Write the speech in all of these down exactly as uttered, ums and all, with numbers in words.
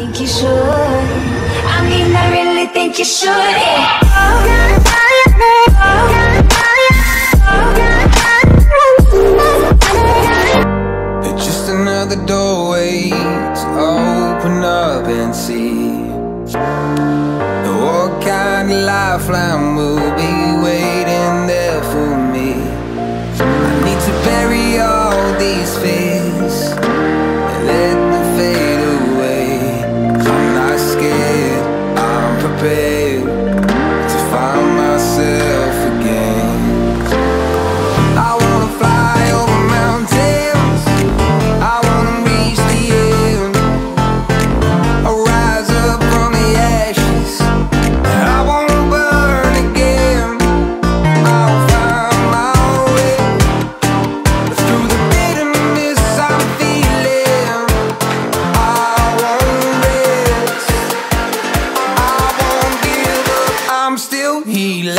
think you should. I mean, I really think you should. Yeah. It's just another doorway to open up and see what kind of lifeline will be waiting there for me. I need to bury all these fears and let them fade away. I'm not scared, I'm prepared to find myself again. I wanna fly over mountains, I wanna reach the end, I'll rise up from the ashes, and I wanna burn again. I'll find my way through the bitterness I'm feeling. I won't rest, I won't give up, I'm still healing.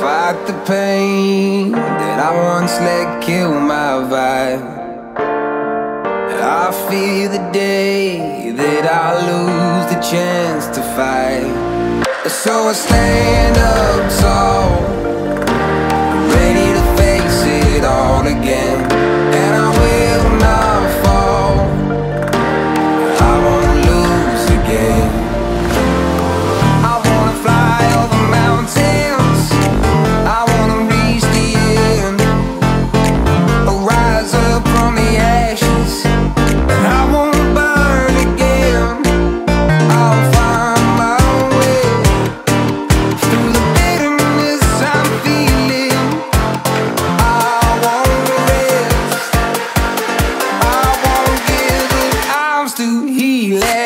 Fight the pain that I once let kill my vibe. I fear the day that I lose the chance to fight. So I stand up tall, ready to face it all again. And I will not fall, I won't lose again. I wanna fly over mountains, I wanna reach the end, I'll rise up from the ashes, and I won't burn again. I'll find my way through the bitterness I'm feeling. I won't rest, I won't give up, I'm still healing.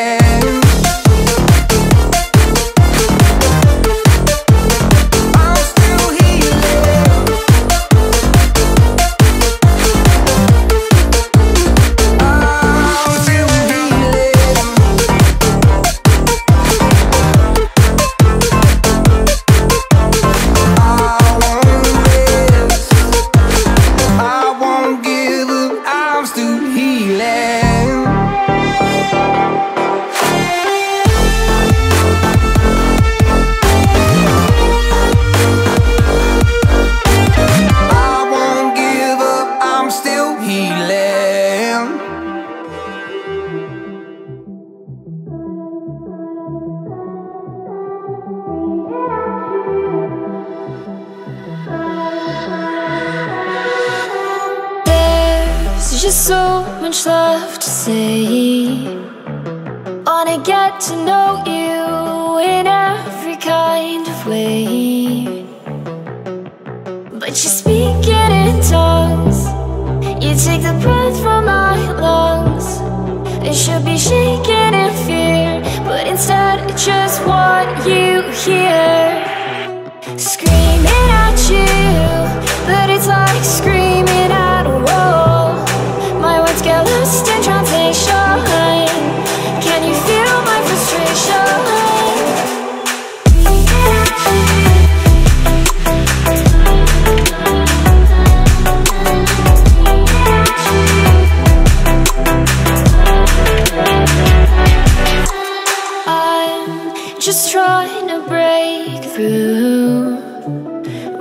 There's so much left to say. Wanna get to know you in every kind of way, but you speak it in tongues. You take the breath from my lungs. I should be shaking in fear, but instead I just want you here. Screaming at you, but it's like screaming at a wall. My words get lost in translation. Can you feel my frustration? I'm just trying to break through,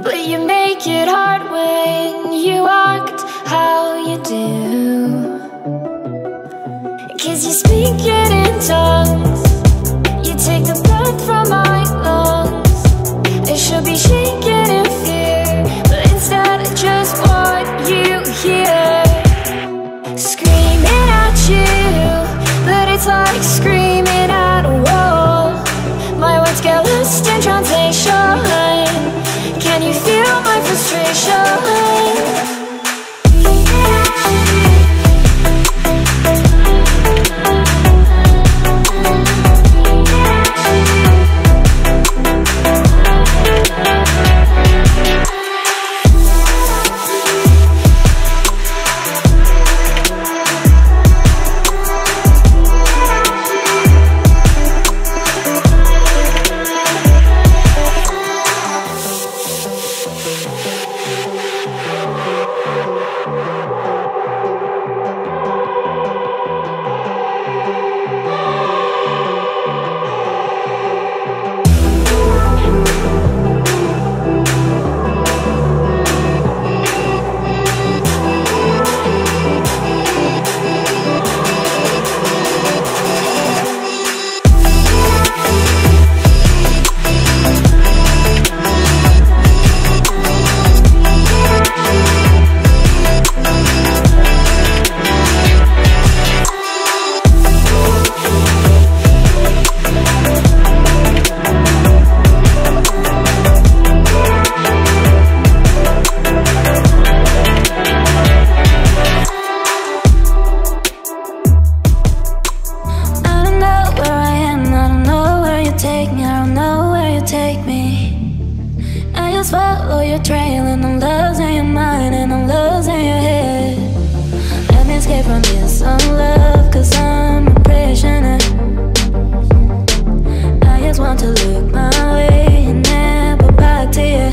but you make it hard when you act how you do. 'Cause you speak it in tongues, you take the breath from my lungs. I should be shaking in fear, but instead I just want you here. Screaming at you, but it's like screaming at a wall. My words get lost in translation. follow your trail, and I'm losing your mind, and I'm losing your head. Let me escape from this unlove, cause I'm a prisoner. I just want to look my way and never back to you.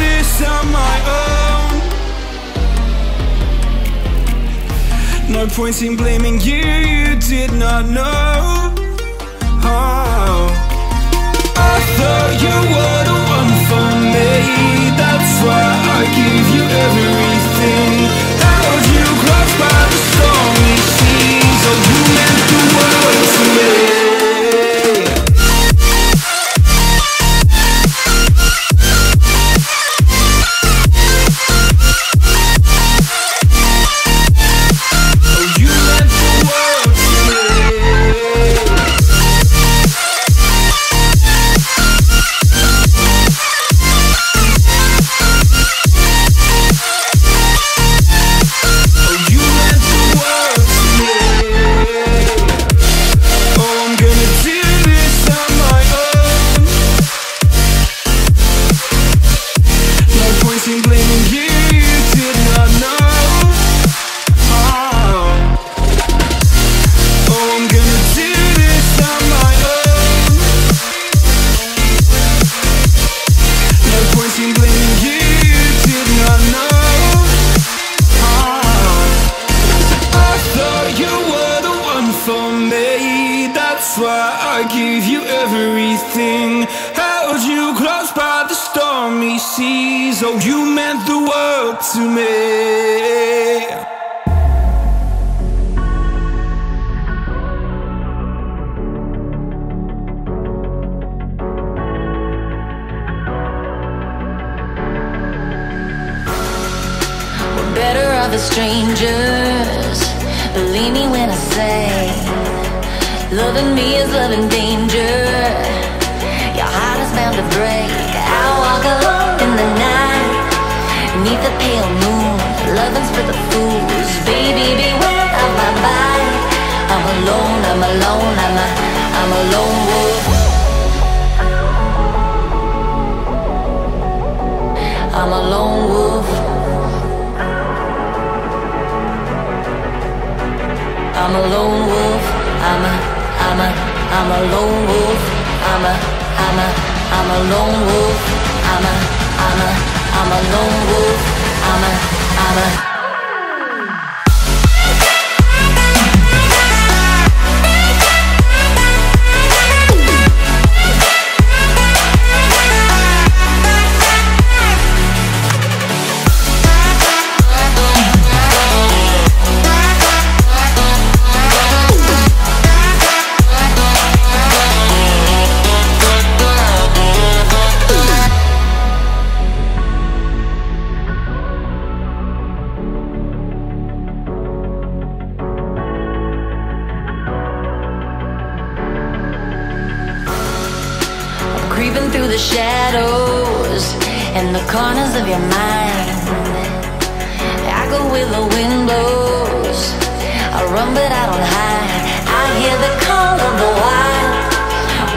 this on my own. No point in blaming you, you did not know. Oh, I thought you were the one for me. That's why I gave you everything. Held you close by the stormy seas. Oh, you meant the world to me. Oh, you meant the world to me. We're better off as strangers. Believe me when I say, loving me is loving danger. Your heart is bound to break. I walk alone in the night, neath the pale moon, loving's for the fools. Baby, beware of my body. I'm alone, I'm alone, I'm a, I'm a lone wolf. I'm a lone wolf. I'm a lone wolf. I'm a, I'm a, I'm a lone wolf. I'm a, I'm a, I'm a lone wolf. I'm a, I'm a, I'm a lone wolf. I'm a, I'm a. Shadows in the corners of your mind, I go with the wind blows. I run but I don't hide. I hear the call of the wild,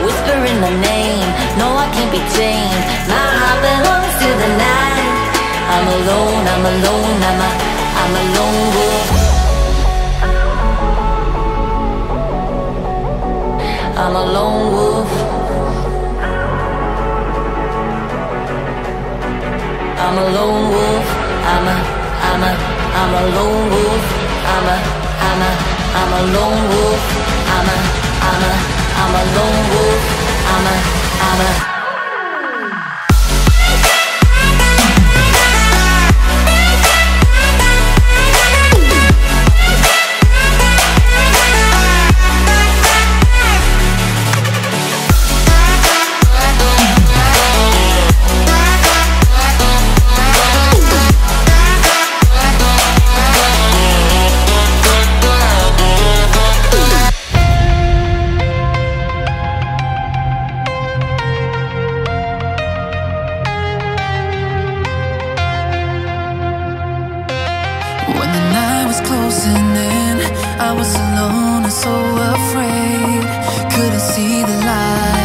whispering my name. No, I can't be tamed. My heart belongs to the night. I'm alone, I'm alone, I'm a, I'm a lone wolf. I'm a lone wolf. I'm a lone wolf. I'm a, I'm a, I'm a lone wolf. I'm a, I'm a, I'm a lone wolf. I'm a, I'm a, I'm a lone wolf. I'm a, I'm a. I was alone and so afraid, couldn't see the light.